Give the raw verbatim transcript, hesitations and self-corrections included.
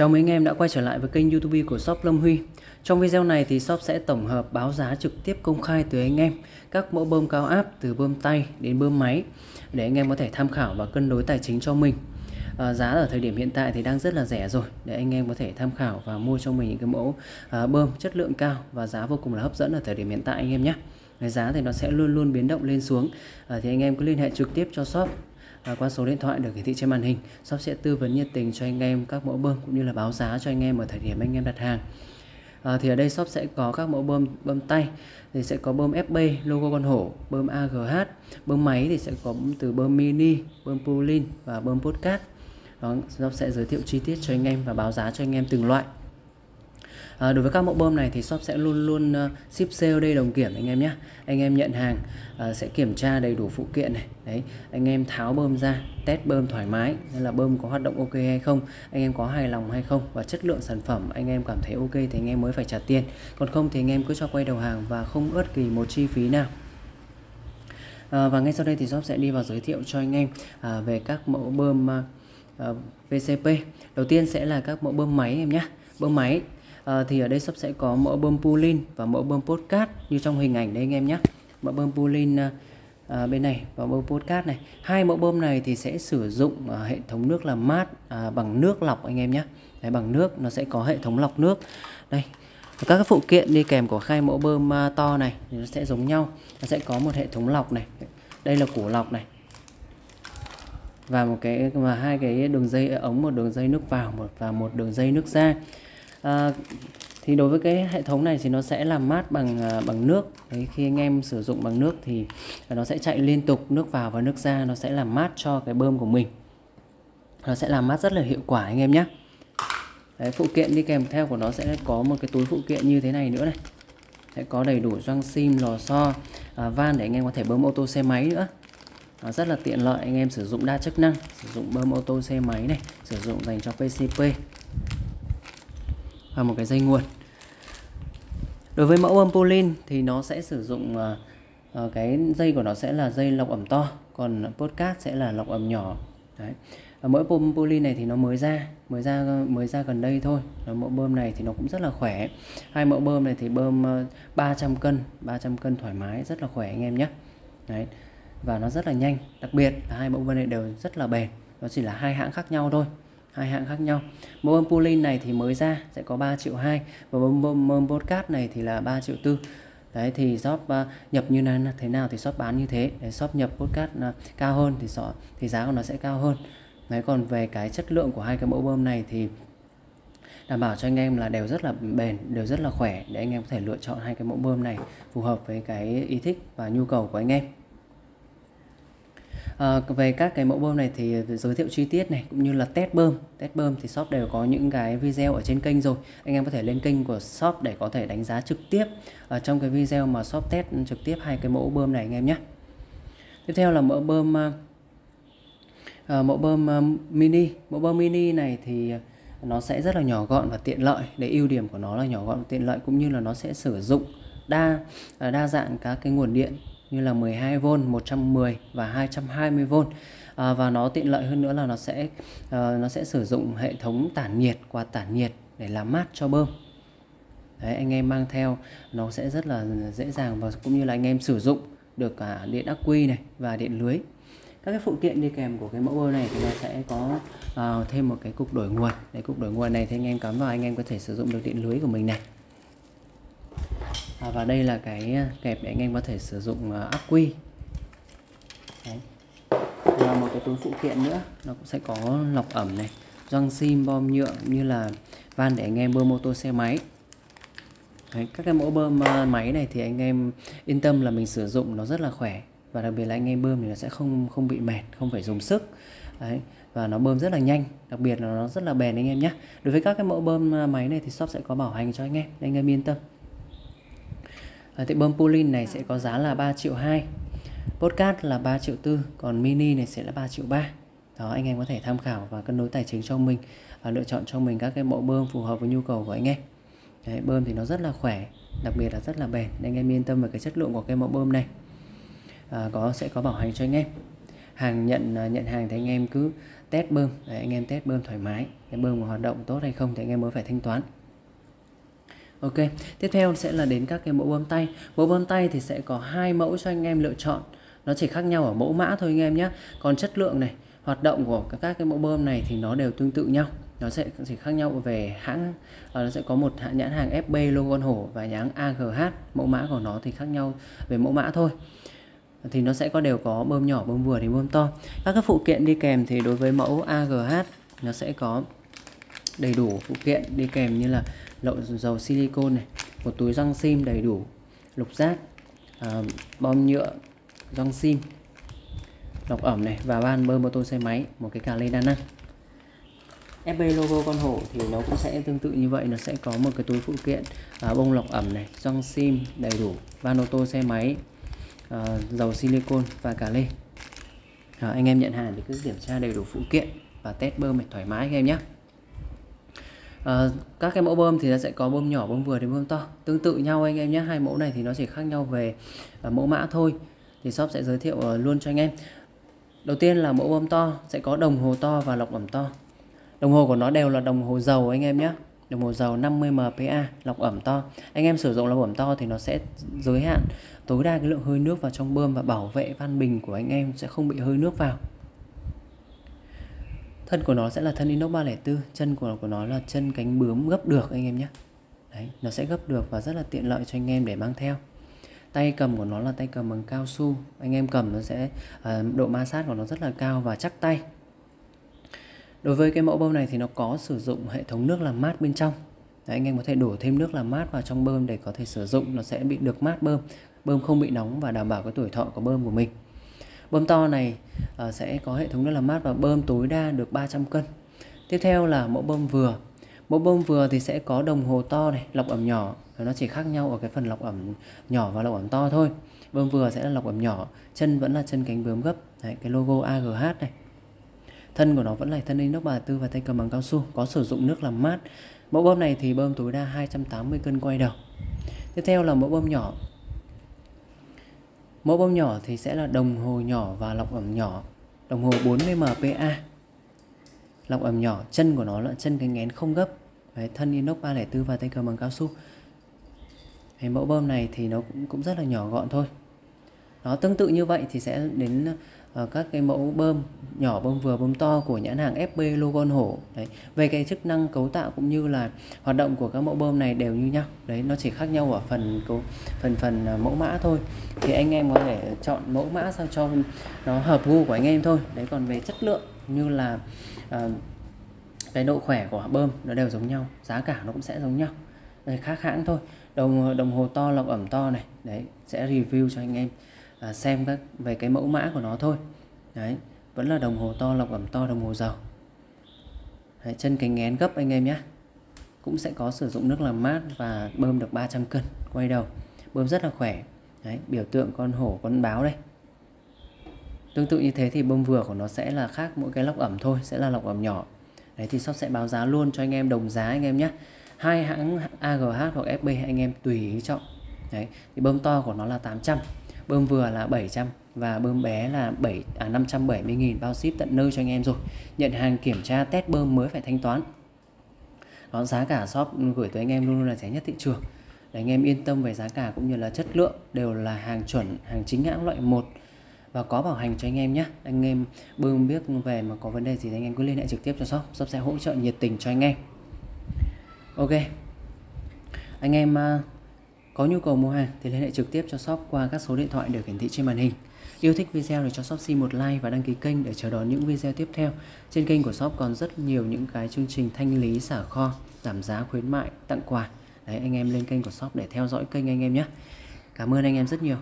Chào mừng anh em đã quay trở lại với kênh YouTube của shop Lâm Huy. Trong video này thì shop sẽ tổng hợp báo giá trực tiếp công khai tới anh em các mẫu bơm cao áp từ bơm tay đến bơm máy để anh em có thể tham khảo và cân đối tài chính cho mình. À, giá ở thời điểm hiện tại thì đang rất là rẻ rồi để anh em có thể tham khảo và mua cho mình những cái mẫu à, bơm chất lượng cao và giá vô cùng là hấp dẫn ở thời điểm hiện tại anh em nhé. Cái giá thì nó sẽ luôn luôn biến động lên xuống. À, thì anh em cứ liên hệ trực tiếp cho shop À, qua số điện thoại được hiển thị trên màn hình. Shop sẽ tư vấn nhiệt tình cho anh em các mẫu bơm cũng như là báo giá cho anh em ở thời điểm anh em đặt hàng. à, Thì ở đây shop sẽ có các mẫu bơm bơm tay thì sẽ có bơm ép bê, logo con hổ, bơm a giê hát. Bơm máy thì sẽ có từ bơm mini, bơm Poolin và bơm podcast. Đó, shop sẽ giới thiệu chi tiết cho anh em và báo giá cho anh em từng loại. À, đối với các mẫu bơm này thì shop sẽ luôn luôn uh, ship xê ô đê đồng kiểm anh em nhé. Anh em nhận hàng uh, sẽ kiểm tra đầy đủ phụ kiện này. Đấy, anh em tháo bơm ra, test bơm thoải mái, nên là bơm có hoạt động ok hay không, anh em có hài lòng hay không và chất lượng sản phẩm anh em cảm thấy ok thì anh em mới phải trả tiền. Còn không thì anh em cứ cho quay đầu hàng và không bất kỳ một chi phí nào. À, và ngay sau đây thì shop sẽ đi vào giới thiệu cho anh em uh, về các mẫu bơm uh, vê xê pê. Đầu tiên sẽ là các mẫu bơm máy em nhé. Bơm máy À, thì ở đây shop sẽ có mẫu bơm Poolin và mẫu bơm podcast như trong hình ảnh đây anh em nhé. Mẫu bơm Poolin à, bên này và mẫu podcast này. Hai mẫu bơm này thì sẽ sử dụng à, hệ thống nước làm mát à, bằng nước lọc anh em nhé. Đấy, bằng nước, nó sẽ có hệ thống lọc nước. Đây, các cái phụ kiện đi kèm của hai mẫu bơm à, to này thì nó sẽ giống nhau. Nó sẽ có một hệ thống lọc này. Đây là củ lọc này. Và một cái mà hai cái đường dây ống, một đường dây nước vào một và một đường dây nước ra. À, thì đối với cái hệ thống này thì nó sẽ làm mát bằng à, bằng nước. Đấy, khi anh em sử dụng bằng nước thì nó sẽ chạy liên tục, nước vào và nước ra, nó sẽ làm mát cho cái bơm của mình, nó sẽ làm mát rất là hiệu quả anh em nhé. Đấy, phụ kiện đi kèm theo của nó sẽ có một cái túi phụ kiện như thế này nữa này, sẽ có đầy đủ gioăng sim, lò xo, à, van để anh em có thể bơm ô tô, xe máy nữa. Nó rất là tiện lợi, anh em sử dụng đa chức năng, sử dụng bơm ô tô, xe máy này, sử dụng dành cho pê xê pê và một cái dây nguồn. Đối với mẫu bơm Poolin thì nó sẽ sử dụng uh, cái dây của nó sẽ là dây lọc ẩm to, còn podcast sẽ là lọc ẩm nhỏ. Đấy. Mẫu bơm Poolin này thì nó mới ra, mới ra mới ra gần đây thôi. Mẫu bơm này thì nó cũng rất là khỏe. Hai mẫu bơm này thì bơm ba trăm cân thoải mái, rất là khỏe anh em nhé. Đấy. Và nó rất là nhanh, đặc biệt là hai mẫu bơm này đều rất là bền. Nó chỉ là hai hãng khác nhau thôi. Hai hãng khác nhau. Mẫu bơm Poolin này thì mới ra sẽ có ba triệu hai, và bơm bơm podcast này thì là ba triệu tư. Đấy, thì shop uh, nhập như là thế nào thì shop bán như thế. Đấy, shop nhập podcast uh, cao hơn thì shop, thì giá của nó sẽ cao hơn. Đấy, còn về cái chất lượng của hai cái mẫu bơm này thì đảm bảo cho anh em là đều rất là bền, đều rất là khỏe để anh em có thể lựa chọn hai cái mẫu bơm này phù hợp với cái ý thích và nhu cầu của anh em. À, về các cái mẫu bơm này thì giới thiệu chi tiết này cũng như là test bơm, test bơm thì shop đều có những cái video ở trên kênh rồi. Anh em có thể lên kênh của shop để có thể đánh giá trực tiếp ở trong cái video mà shop test trực tiếp hai cái mẫu bơm này anh em nhé. Tiếp theo là mẫu bơm à, mẫu bơm mini. Mẫu bơm mini này thì nó sẽ rất là nhỏ gọn và tiện lợi. Đấy, ưu điểm của nó là nhỏ gọn và tiện lợi, cũng như là nó sẽ sử dụng đa đa dạng các cái nguồn điện như là mười hai vôn, một trăm mười và hai trăm hai mươi vôn. À, và nó tiện lợi hơn nữa là nó sẽ uh, nó sẽ sử dụng hệ thống tản nhiệt, quạt tản nhiệt để làm mát cho bơm. Đấy, anh em mang theo nó sẽ rất là dễ dàng, và cũng như là anh em sử dụng được cả điện ắc quy này và điện lưới. Các cái phụ kiện đi kèm của cái mẫu bơm này thì nó sẽ có uh, thêm một cái cục đổi nguồn. Đấy, cục đổi nguồn này thì anh em cắm vào, anh em có thể sử dụng được điện lưới của mình này. À, và đây là cái kẹp để anh em có thể sử dụng uh, ắc quy. Đấy. Và một cái túi phụ kiện nữa, nó cũng sẽ có lọc ẩm này, gioăng sim, bom nhựa, như là van để anh em bơm mô tô, xe máy. Đấy, các cái mẫu bơm uh, máy này thì anh em yên tâm là mình sử dụng nó rất là khỏe, và đặc biệt là anh em bơm thì nó sẽ không không bị mệt, không phải dùng sức. Đấy, và nó bơm rất là nhanh, đặc biệt là nó rất là bền anh em nhé. Đối với các cái mẫu bơm uh, máy này thì shop sẽ có bảo hành cho anh em, anh em yên tâm. À, thì bơm Poolin này sẽ có giá là ba triệu hai, podcast là ba triệu tư, còn mini này sẽ là ba triệu ba. Đó, anh em có thể tham khảo và cân đối tài chính cho mình, à, lựa chọn cho mình các cái mẫu bơm phù hợp với nhu cầu của anh em. Đấy, bơm thì nó rất là khỏe, đặc biệt là rất là bền, anh em yên tâm về cái chất lượng của cái mẫu bơm này. À, có sẽ có bảo hành cho anh em. Hàng nhận nhận hàng thì anh em cứ test bơm. Đấy, anh em test bơm thoải mái, cái bơm hoạt động tốt hay không thì anh em mới phải thanh toán. Ok, tiếp theo sẽ là đến các cái mẫu bơm tay. Mẫu bơm tay thì sẽ có hai mẫu cho anh em lựa chọn, nó chỉ khác nhau ở mẫu mã thôi anh em nhé. Còn chất lượng này, hoạt động của các cái mẫu bơm này thì nó đều tương tự nhau, nó sẽ chỉ khác nhau về hãng. Nó sẽ có một nhãn hàng ép bê logo con hổ và nhãn a giê hát, mẫu mã của nó thì khác nhau về mẫu mã thôi. Thì nó sẽ có đều có bơm nhỏ, bơm vừa đến bơm to. Các cái phụ kiện đi kèm thì đối với mẫu a giê hát nó sẽ có đầy đủ phụ kiện đi kèm như là lậu dầu silicon này, một túi gioăng sim đầy đủ, lục giác, uh, bom nhựa, gioăng sim, lọc ẩm này và van bơm mô tô xe máy, một cái cà lê đa năng. ép bê logo con hổ thì nó cũng sẽ tương tự như vậy, nó sẽ có một cái túi phụ kiện uh, bông lọc ẩm này, gioăng sim đầy đủ, van ô tô xe máy, uh, dầu silicon và cà lê. Uh, anh em nhận hàng thì cứ kiểm tra đầy đủ phụ kiện và test bơm này thoải mái anh em nhé. À, các cái mẫu bơm thì nó sẽ có bơm nhỏ, bơm vừa đến bơm to, tương tự nhau anh em nhé. Hai mẫu này thì nó chỉ khác nhau về à, mẫu mã thôi. Thì shop sẽ giới thiệu uh, luôn cho anh em. Đầu tiên là mẫu bơm to, sẽ có đồng hồ to và lọc ẩm to. Đồng hồ của nó đều là đồng hồ dầu anh em nhé, đồng hồ dầu năm mươi em pê a, lọc ẩm to. Anh em sử dụng lọc ẩm to thì nó sẽ giới hạn tối đa cái lượng hơi nước vào trong bơm và bảo vệ van bình của anh em sẽ không bị hơi nước vào. Thân của nó sẽ là thân inox ba không bốn, chân của nó, của nó là chân cánh bướm gấp được anh em nhé. Đấy, nó sẽ gấp được và rất là tiện lợi cho anh em để mang theo. Tay cầm của nó là tay cầm bằng cao su, anh em cầm nó sẽ à, độ ma sát của nó rất là cao và chắc tay. Đối với cái mẫu bơm này thì nó có sử dụng hệ thống nước làm mát bên trong. Đấy, anh em có thể đổ thêm nước làm mát vào trong bơm để có thể sử dụng, nó sẽ bị được mát bơm, bơm không bị nóng và đảm bảo cái tuổi thọ của bơm của mình. Bơm to này uh, sẽ có hệ thống nước làm mát và bơm tối đa được ba trăm cân. Tiếp theo là mẫu bơm vừa. Mẫu bơm vừa thì sẽ có đồng hồ to này, lọc ẩm nhỏ. Nó chỉ khác nhau ở cái phần lọc ẩm nhỏ và lọc ẩm to thôi. Bơm vừa sẽ là lọc ẩm nhỏ, chân vẫn là chân cánh bướm gấp. Đấy, cái logo a giê hát này. Thân của nó vẫn là thân inox ba không bốn và tay cầm bằng cao su, có sử dụng nước làm mát. Mẫu bơm này thì bơm tối đa hai trăm tám mươi cân quay đầu. Tiếp theo là mẫu bơm nhỏ. Mẫu bơm nhỏ thì sẽ là đồng hồ nhỏ và lọc ẩm nhỏ, đồng hồ bốn mươi em pê a, lọc ẩm nhỏ, chân của nó là chân cánh én không gấp. Đấy, thân inox ba không bốn và tay cầm bằng cao su. Đấy, mẫu bơm này thì nó cũng, cũng rất là nhỏ gọn thôi. Nó tương tự như vậy thì sẽ đến uh, các cái mẫu bơm nhỏ, bơm vừa, bơm to của nhãn hàng ép bê logo con hổ. Đấy, về cái chức năng cấu tạo cũng như là hoạt động của các mẫu bơm này đều như nhau. Đấy, nó chỉ khác nhau ở phần phần phần, phần uh, mẫu mã thôi. Thì anh em có thể chọn mẫu mã sao cho nó hợp gu của anh em thôi. Đấy, còn về chất lượng như là uh, cái độ khỏe của bơm nó đều giống nhau, giá cả nó cũng sẽ giống nhau. Đấy, khác hãng thôi. Đồng đồng hồ to, lọc ẩm to này, đấy sẽ review cho anh em À, xem các về cái mẫu mã của nó thôi. Đấy, vẫn là đồng hồ to, lọc ẩm to, đồng hồ dầu. Đấy, chân cánh én gấp anh em nhé. Cũng sẽ có sử dụng nước làm mát và bơm được ba trăm cân quay đầu. Bơm rất là khỏe. Đấy, biểu tượng con hổ, con báo đây. Tương tự như thế thì bơm vừa của nó sẽ là khác mỗi cái lọc ẩm thôi, sẽ là lọc ẩm nhỏ. Đấy thì shop sẽ báo giá luôn cho anh em đồng giá anh em nhé. Hai hãng a giê hát hoặc ép bê anh em tùy ý chọn. Đấy, thì bơm to của nó là tám trăm, bơm vừa là bảy trăm và bơm bé là năm trăm bảy mươi nghìn, bao ship tận nơi cho anh em rồi. Nhận hàng kiểm tra test bơm mới phải thanh toán. Đó, giá cả shop gửi tới anh em luôn luôn là rẻ nhất thị trường. Để anh em yên tâm về giá cả cũng như là chất lượng, đều là hàng chuẩn, hàng chính hãng loại một và có bảo hành cho anh em nhé. Anh em bơm biết về mà có vấn đề gì thì anh em cứ liên hệ trực tiếp cho shop, shop sẽ hỗ trợ nhiệt tình cho anh em. Ok. Anh em có nhu cầu mua hàng thì liên hệ trực tiếp cho shop qua các số điện thoại được hiển thị trên màn hình. Yêu thích video thì cho shop xin một like và đăng ký kênh để chờ đón những video tiếp theo. Trên kênh của shop còn rất nhiều những cái chương trình thanh lý, xả kho, giảm giá, khuyến mại, tặng quà. Đấy, anh em lên kênh của shop để theo dõi kênh anh em nhé. Cảm ơn anh em rất nhiều.